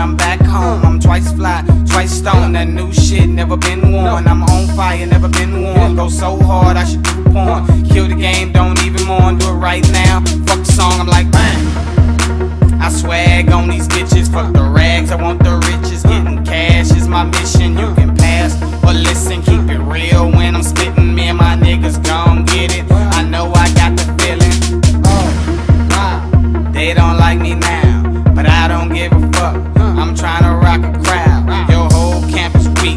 I'm back home, I'm twice fly, twice stone. That new shit never been worn. I'm on fire, never been warm. Go so hard, I should do porn. Kill the game, don't even mourn. Do it right now, fuck the song, I'm like bang. I swag on these bitches, fuck the rags, I want the riches. Getting cash is my mission, you can pass or listen. Keep it real when I'm spitting, me and my niggas gon' get it. I know I got the feeling, oh, they don't like me now, but I don't give a fuck. I'm tryna rock a crowd, your whole camp is weak,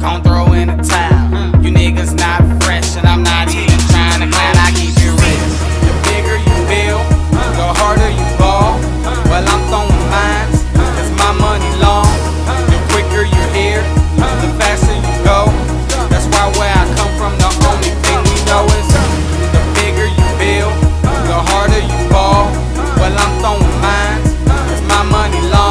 gon' throw in a towel. You niggas not fresh and I'm not even tryna glad I keep it real. The bigger you build, the harder you ball. Well I'm throwing mines, cause my money long. The quicker you're here, the faster you go. That's why where I come from the only thing we know is the bigger you build, the harder you ball. Well I'm throwing mines, cause my money long.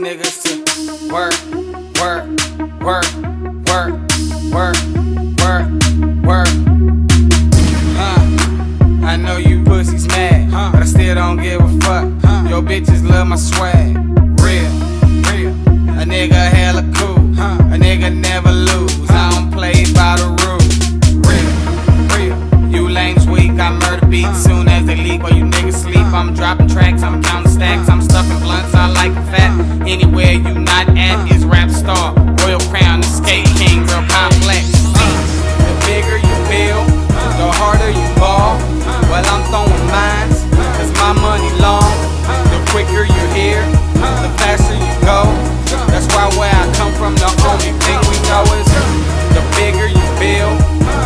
Niggas to work. I know you pussies mad, but I still don't give a fuck. Your bitches love my swag, real. A nigga hella cool, a nigga never lose. I don't play by the rules, real. You lames weak, I murder beats soon as they leak. While you niggas sleep, I'm dropping tracks, I'm counting stacks, I'm stuffing blunts, I like fat. Anywhere you not at is rap star, royal crown, escape king, real complex. The bigger you build, the harder you ball. Well, I'm throwing mines, cause my money long. The quicker you're here, the faster you go. That's why where I come from, the only thing we know is the bigger you build,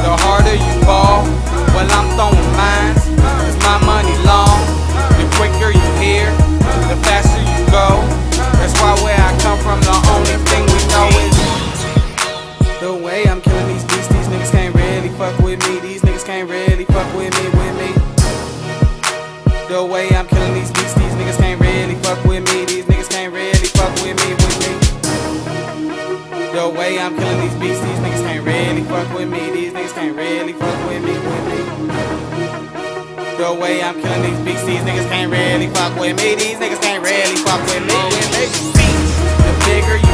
the harder you ball. Well, I'm throwing mines, cause my money long. The quicker you're here, the faster you go. That's why where I come from, the only thing we know is the way I'm killing these beasts. These niggas can't really fuck with me. These niggas can't really fuck with me. The way I'm killing these beasts. These niggas can't really fuck with me. These niggas can't really fuck with me. The way I'm killing these beasts. These niggas can't really fuck with me. These niggas can't really fuck with me. The way I'm killing these beasts. These niggas can't really fuck with me. These niggas can't really fuck with me. The bigger you